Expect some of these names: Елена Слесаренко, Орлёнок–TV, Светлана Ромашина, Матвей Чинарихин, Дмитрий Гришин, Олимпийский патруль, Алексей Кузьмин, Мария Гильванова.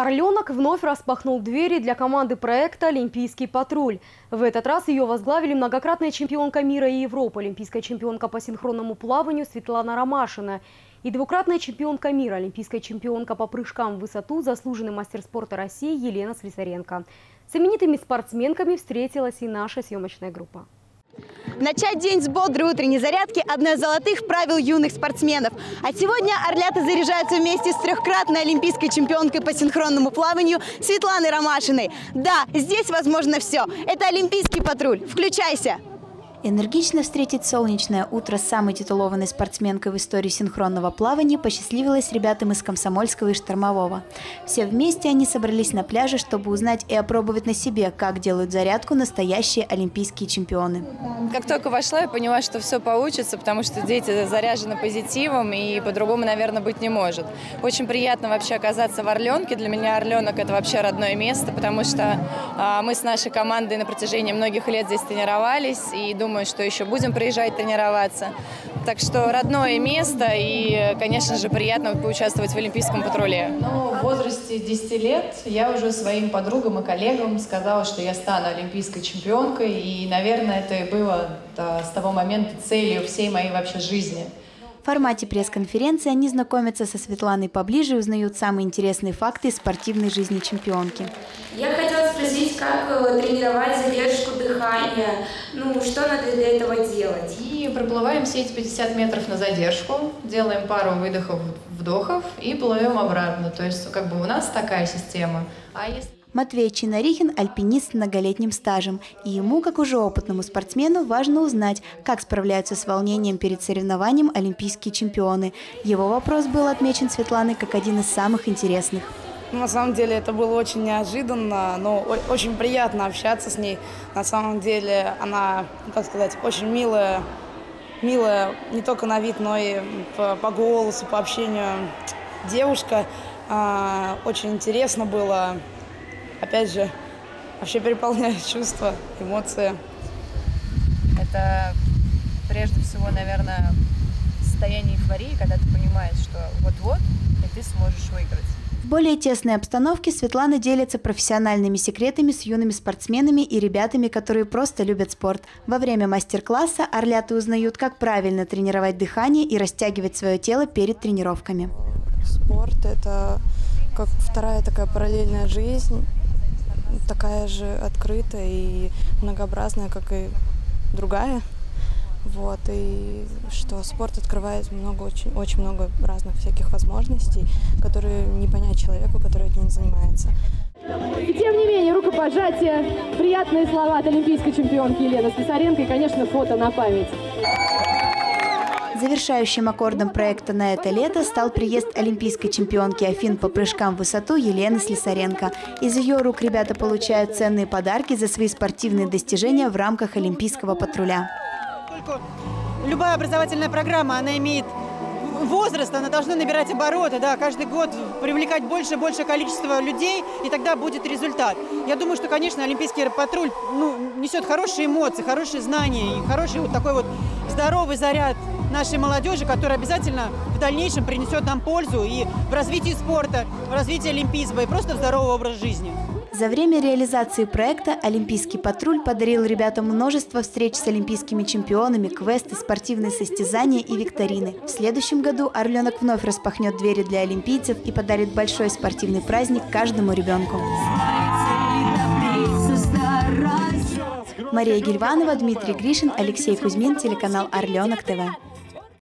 «Орленок» вновь распахнул двери для команды проекта «Олимпийский патруль». В этот раз ее возглавили многократная чемпионка мира и Европы, олимпийская чемпионка по синхронному плаванию Светлана Ромашина и двукратная чемпионка мира, олимпийская чемпионка по прыжкам в высоту, заслуженный мастер спорта России Елена Слесаренко. С именитыми спортсменками встретилась и наша съемочная группа. Начать день с бодрой утренней зарядки – одно из золотых правил юных спортсменов. А сегодня орлята заряжаются вместе с трехкратной олимпийской чемпионкой по синхронному плаванию Светланой Ромашиной. Да, здесь возможно все. Это «Олимпийский патруль». Включайся! Энергично встретить солнечное утро с самой титулованной спортсменкой в истории синхронного плавания посчастливилось ребятам из Комсомольского и Штормового. Все вместе они собрались на пляже, чтобы узнать и опробовать на себе, как делают зарядку настоящие олимпийские чемпионы. Как только вошла, я поняла, что все получится, потому что дети заряжены позитивом и по-другому, наверное, быть не может. Очень приятно вообще оказаться в «Орленке». Для меня «Орленок» – это вообще родное место, потому что мы с нашей командой на протяжении многих лет здесь тренировались и думаю, что еще будем приезжать тренироваться. Так что родное место и, конечно же, приятно поучаствовать в «Олимпийском патруле». Ну, в возрасте 10 лет я уже своим подругам и коллегам сказала, что я стану олимпийской чемпионкой. И, наверное, это и было с того момента целью всей моей вообще жизни. В формате пресс-конференции они знакомятся со Светланой поближе и узнают самые интересные факты из спортивной жизни чемпионки. Я хотела спросить, как тренировать задержку дыхания, ну что надо для этого делать? И проплываем все эти 50 метров на задержку, делаем пару выдохов, вдохов и плывем обратно. То есть как бы у нас такая система. А если... Матвей Чинарихин – альпинист с многолетним стажем. И ему, как уже опытному спортсмену, важно узнать, как справляются с волнением перед соревнованием олимпийские чемпионы. Его вопрос был отмечен Светланой как один из самых интересных. На самом деле это было очень неожиданно, но очень приятно общаться с ней. На самом деле она, как сказать, очень милая, не только на вид, но и по голосу, по общению девушка. Очень интересно было. Опять же, вообще переполняет чувства, эмоции. Это прежде всего, наверное, состояние эйфории, когда ты понимаешь, что вот-вот и ты сможешь выиграть. В более тесной обстановке Светлана делится профессиональными секретами с юными спортсменами и ребятами, которые просто любят спорт. Во время мастер-класса орляты узнают, как правильно тренировать дыхание и растягивать свое тело перед тренировками. Спорт – это как вторая такая параллельная жизнь. Такая же открытая и многообразная, как и другая. Вот, и что спорт открывает много, очень много разных всяких возможностей, которые не понять человеку, который этим занимается. И тем не менее, рукопожатие, приятные слова от олимпийской чемпионки Елены Слесаренко и, конечно, фото на память. Завершающим аккордом проекта на это лето стал приезд олимпийской чемпионки Афин по прыжкам в высоту Елены Слесаренко. Из ее рук ребята получают ценные подарки за свои спортивные достижения в рамках олимпийского патруля. Любая образовательная программа, она имеет возраст, она должна набирать обороты, да, каждый год привлекать больше и больше количество людей, и тогда будет результат. Я думаю, что, конечно, олимпийский патруль несет хорошие эмоции, хорошие знания и хороший вот такой вот здоровый заряд нашей молодежи, который обязательно в дальнейшем принесет нам пользу и в развитии спорта, в развитии олимпизма и просто в здоровый образ жизни. За время реализации проекта «Олимпийский патруль» подарил ребятам множество встреч с олимпийскими чемпионами, квесты, спортивные состязания и викторины. В следующем году «Орленок» вновь распахнет двери для олимпийцев и подарит большой спортивный праздник каждому ребенку. Мария Гильванова, Дмитрий Гришин, Алексей Кузьмин, телеканал «Орленок ТВ».